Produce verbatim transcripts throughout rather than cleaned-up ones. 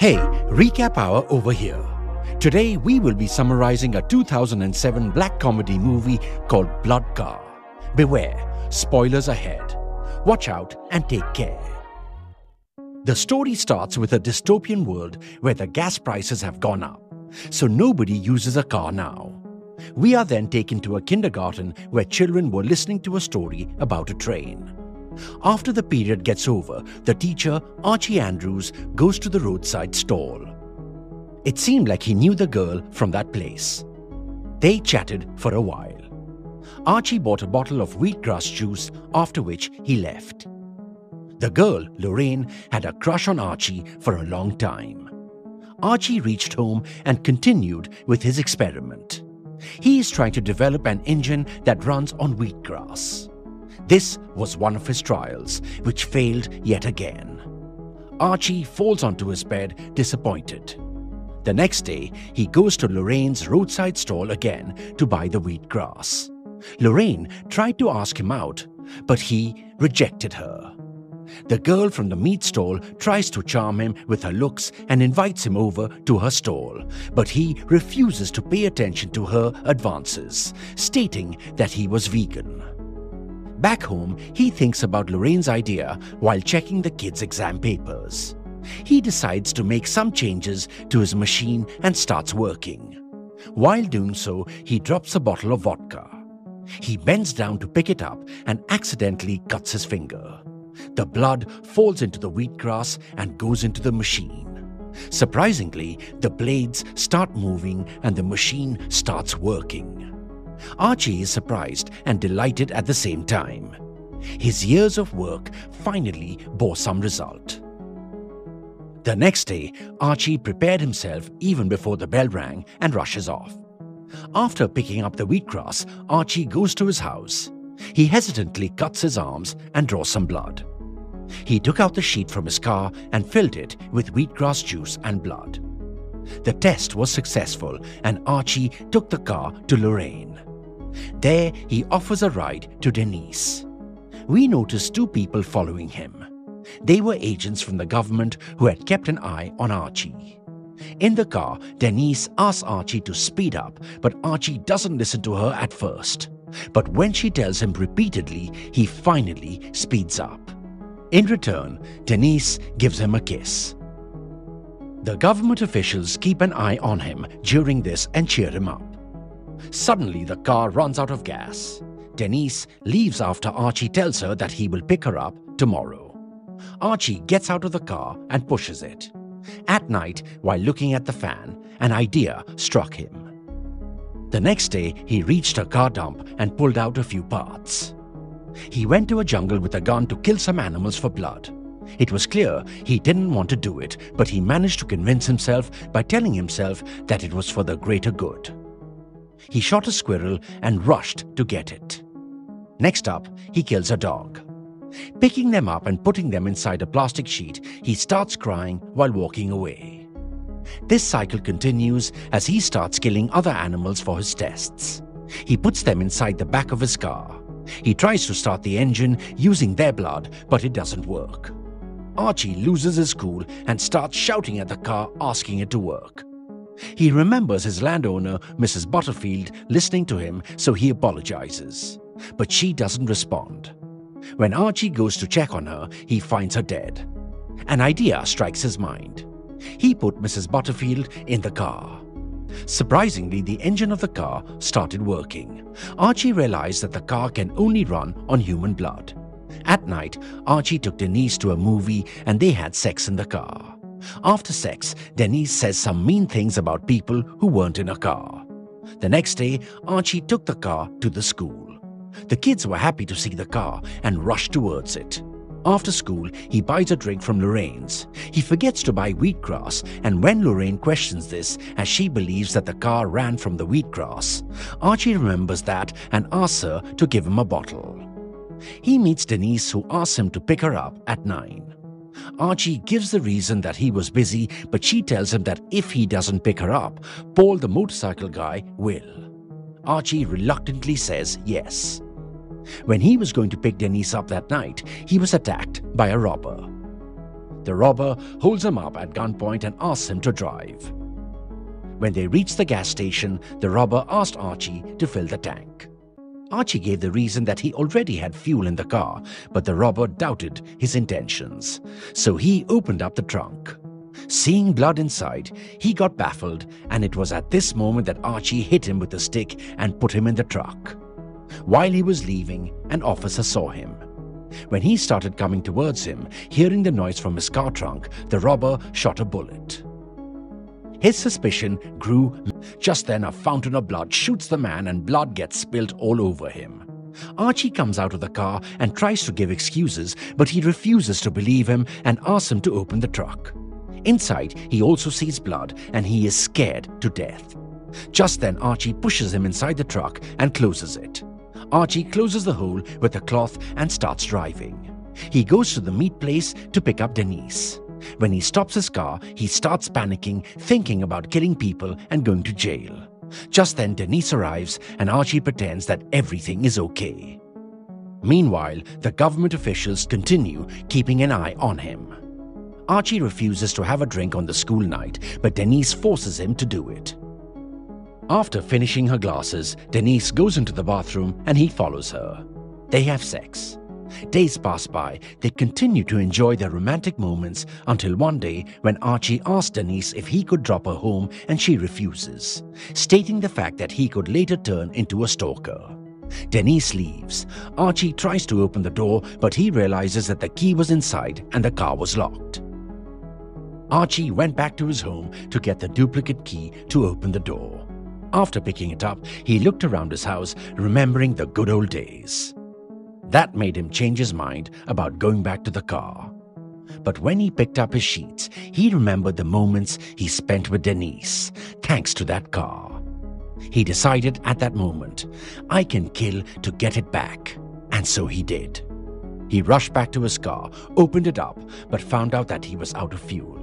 Hey, Recap Hour over here. Today we will be summarizing a two thousand seven black comedy movie called Blood Car. Beware, spoilers ahead. Watch out and take care. The story starts with a dystopian world where the gas prices have gone up, so nobody uses a car now. We are then taken to a kindergarten where children were listening to a story about a train. After the period gets over, the teacher, Archie Andrews, goes to the roadside stall. It seemed like he knew the girl from that place. They chatted for a while. Archie bought a bottle of wheatgrass juice, after which he left. The girl, Lorraine, had a crush on Archie for a long time. Archie reached home and continued with his experiment. He is trying to develop an engine that runs on wheatgrass. This was one of his trials, which failed yet again. Archie falls onto his bed, disappointed. The next day, he goes to Lorraine's roadside stall again to buy the wheatgrass. Lorraine tried to ask him out, but he rejected her. The girl from the meat stall tries to charm him with her looks and invites him over to her stall, but he refuses to pay attention to her advances, stating that he was vegan. Back home, he thinks about Lorraine's idea while checking the kids' exam papers. He decides to make some changes to his machine and starts working. While doing so, he drops a bottle of vodka. He bends down to pick it up and accidentally cuts his finger. The blood falls into the wheatgrass and goes into the machine. Surprisingly, the blades start moving and the machine starts working. Archie is surprised and delighted at the same time. His years of work finally bore some result. The next day, Archie prepared himself even before the bell rang and rushes off. After picking up the wheatgrass, Archie goes to his house. He hesitantly cuts his arms and draws some blood. He took out the sheet from his car and filled it with wheatgrass juice and blood. The test was successful and Archie took the car to Lorraine. There, he offers a ride to Denise. We noticed two people following him. They were agents from the government who had kept an eye on Archie. In the car, Denise asks Archie to speed up, but Archie doesn't listen to her at first. But when she tells him repeatedly, he finally speeds up. In return, Denise gives him a kiss. The government officials keep an eye on him during this and cheer him up. Suddenly, the car runs out of gas. Denise leaves after Archie tells her that he will pick her up tomorrow. Archie gets out of the car and pushes it. At night, while looking at the fan, an idea struck him. The next day, he reached a car dump and pulled out a few parts. He went to a jungle with a gun to kill some animals for blood. It was clear he didn't want to do it, but he managed to convince himself by telling himself that it was for the greater good. He shot a squirrel and rushed to get it. Next up, he kills a dog. Picking them up and putting them inside a plastic sheet, he starts crying while walking away. This cycle continues as he starts killing other animals for his tests. He puts them inside the back of his car. He tries to start the engine using their blood, but it doesn't work. Archie loses his cool and starts shouting at the car, asking it to work. He remembers his landowner, Missus Butterfield, listening to him, so he apologizes. But she doesn't respond. When Archie goes to check on her, he finds her dead. An idea strikes his mind. He put Missus Butterfield in the car. Surprisingly, the engine of the car started working. Archie realized that the car can only run on human blood. At night, Archie took Denise to a movie and they had sex in the car. After sex, Denise says some mean things about people who weren't in a car. The next day, Archie took the car to the school. The kids were happy to see the car and rushed towards it. After school, he buys a drink from Lorraine's. He forgets to buy wheatgrass, and when Lorraine questions this, as she believes that the car ran from the wheatgrass, Archie remembers that and asks her to give him a bottle. He meets Denise, who asks him to pick her up at nine. Archie gives the reason that he was busy, but she tells him that if he doesn't pick her up, Paul, the motorcycle guy, will. Archie reluctantly says yes. When he was going to pick Denise up that night, he was attacked by a robber. the robber holds him up at gunpoint and asks him to drive. When they reached the gas station, the robber asked Archie to fill the tank. Archie gave the reason that he already had fuel in the car, but the robber doubted his intentions. So he opened up the trunk. Seeing blood inside, he got baffled, and it was at this moment that Archie hit him with a stick and put him in the truck. While he was leaving, an officer saw him. When he started coming towards him, hearing the noise from his car trunk, the robber shot a bullet. His suspicion grew. Just then, a fountain of blood shoots the man and blood gets spilled all over him. Archie comes out of the car and tries to give excuses, but he refuses to believe him and asks him to open the truck. Inside, he also sees blood and he is scared to death. Just then, Archie pushes him inside the truck and closes it. Archie closes the hole with a cloth and starts driving. He goes to the meat place to pick up Denise. When he stops his car, he starts panicking, thinking about killing people and going to jail. Just then, Denise arrives and Archie pretends that everything is okay. Meanwhile, the government officials continue keeping an eye on him. Archie refuses to have a drink on the school night, but Denise forces him to do it. After finishing her glasses, Denise goes into the bathroom and he follows her. They have sex. Days pass by. They continue to enjoy their romantic moments until one day when Archie asks Denise if he could drop her home and she refuses, stating the fact that he could later turn into a stalker. Denise leaves. Archie tries to open the door, but he realizes that the key was inside and the car was locked. Archie went back to his home to get the duplicate key to open the door. After picking it up, he looked around his house, remembering the good old days. That made him change his mind about going back to the car. But when he picked up his sheets, he remembered the moments he spent with Denise, thanks to that car. He decided at that moment, I can kill to get it back. And so he did. He rushed back to his car, opened it up, but found out that he was out of fuel.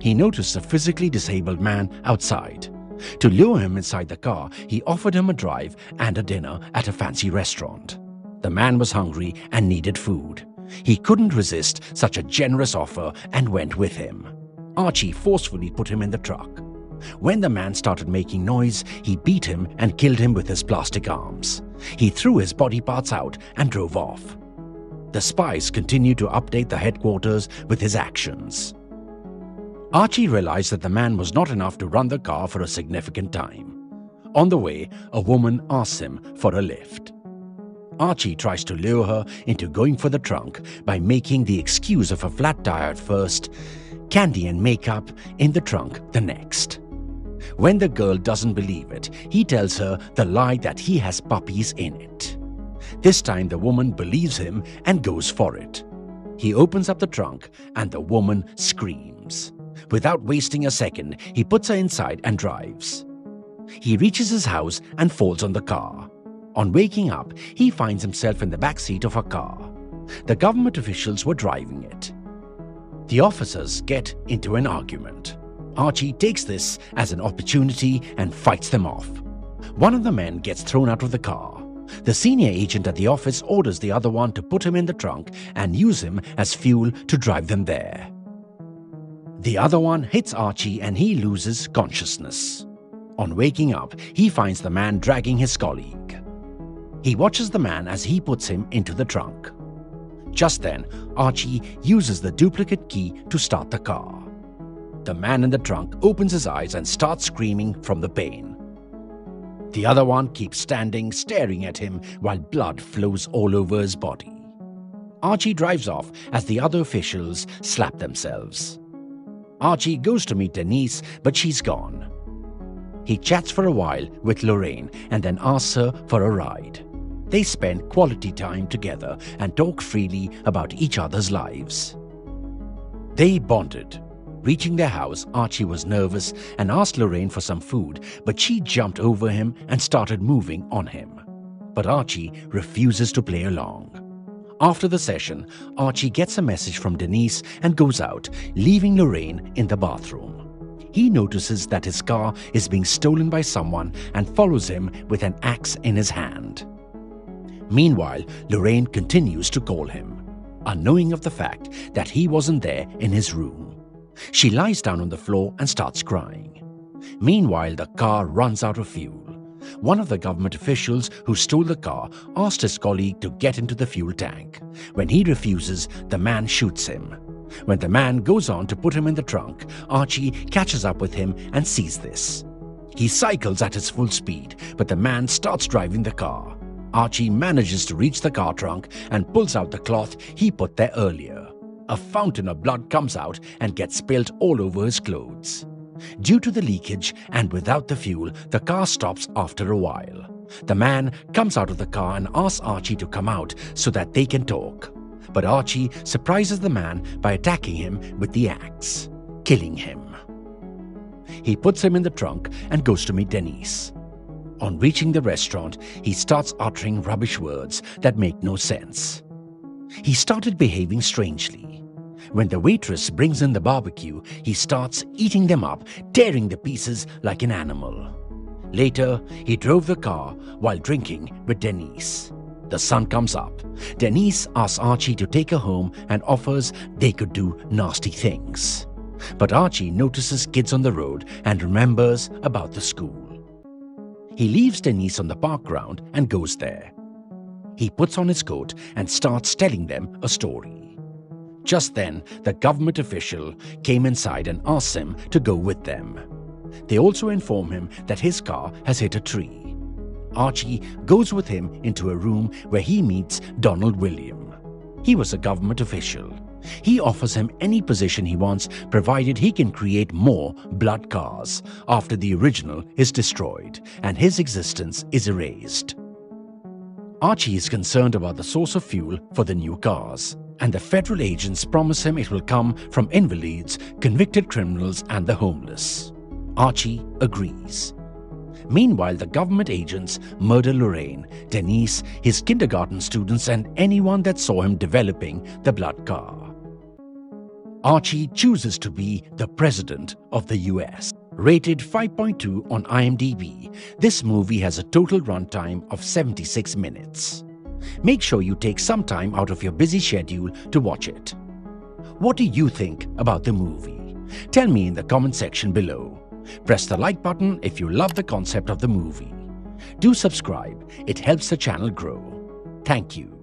He noticed a physically disabled man outside. To lure him inside the car, he offered him a drive and a dinner at a fancy restaurant. The man was hungry and needed food. He couldn't resist such a generous offer and went with him. Archie forcefully put him in the truck. When the man started making noise, he beat him and killed him with his plastic arms. He threw his body parts out and drove off. The spies continued to update the headquarters with his actions. Archie realized that the man was not enough to run the car for a significant time. On the way, a woman asks him for a lift. Archie tries to lure her into going for the trunk by making the excuse of a flat tire at first, candy and makeup in the trunk the next. When the girl doesn't believe it, he tells her the lie that he has puppies in it. This time the woman believes him and goes for it. He opens up the trunk and the woman screams. Without wasting a second, he puts her inside and drives. He reaches his house and falls on the car. On waking up, he finds himself in the backseat of a car. The government officials were driving it. The officers get into an argument. Archie takes this as an opportunity and fights them off. One of the men gets thrown out of the car. The senior agent at the office orders the other one to put him in the trunk and use him as fuel to drive them there. The other one hits Archie and he loses consciousness. On waking up, he finds the man dragging his colleague. He watches the man as he puts him into the trunk. Just then, Archie uses the duplicate key to start the car. The man in the trunk opens his eyes and starts screaming from the pain. The other one keeps standing, staring at him while blood flows all over his body. Archie drives off as the other officials slap themselves. Archie goes to meet Denise, but she's gone. He chats for a while with Lorraine and then asks her for a ride. They spend quality time together and talk freely about each other's lives. They bonded. Reaching their house, Archie was nervous and asked Lorraine for some food, but she jumped over him and started moving on him. But Archie refuses to play along. After the session, Archie gets a message from Denise and goes out, leaving Lorraine in the bathroom. He notices that his car is being stolen by someone and follows him with an axe in his hand. Meanwhile, Lorraine continues to call him. unknowing of the fact that he wasn't there in his room. She lies down on the floor and starts crying. Meanwhile, the car runs out of fuel. One of the government officials who stole the car asked his colleague to get into the fuel tank. When he refuses, the man shoots him. When the man goes on to put him in the trunk, Archie catches up with him and sees this. He cycles at his full speed, but the man starts driving the car. Archie manages to reach the car trunk and pulls out the cloth he put there earlier. A fountain of blood comes out and gets spilled all over his clothes. Due to the leakage and without the fuel, the car stops after a while. The man comes out of the car and asks Archie to come out so that they can talk. But Archie surprises the man by attacking him with the axe, killing him. He puts him in the trunk and goes to meet Denise. On reaching the restaurant, he starts uttering rubbish words that make no sense. He started behaving strangely. When the waitress brings in the barbecue, he starts eating them up, tearing the pieces like an animal. Later, he drove the car while drinking with Denise. The sun comes up. Denise asks Archie to take her home and offers they could do nasty things. But Archie notices kids on the road and remembers about the school. He leaves Denise on the park ground and goes there. He puts on his coat and starts telling them a story. Just then, the government official came inside and asks him to go with them. They also inform him that his car has hit a tree. Archie goes with him into a room where he meets Donald William. He was a government official. He offers him any position he wants, provided he can create more blood cars after the original is destroyed and his existence is erased. Archie is concerned about the source of fuel for the new cars, and the federal agents promise him it will come from invalids, convicted criminals, and the homeless. Archie agrees. Meanwhile, the government agents murder Lorraine, Denise, his kindergarten students, and anyone that saw him developing the blood car. Archie chooses to be the president of the U S. Rated five point two on I M D B, this movie has a total runtime of seventy-six minutes. Make sure you take some time out of your busy schedule to watch it. What do you think about the movie? Tell me in the comment section below. Press the like button if you love the concept of the movie. Do subscribe, it helps the channel grow. Thank you.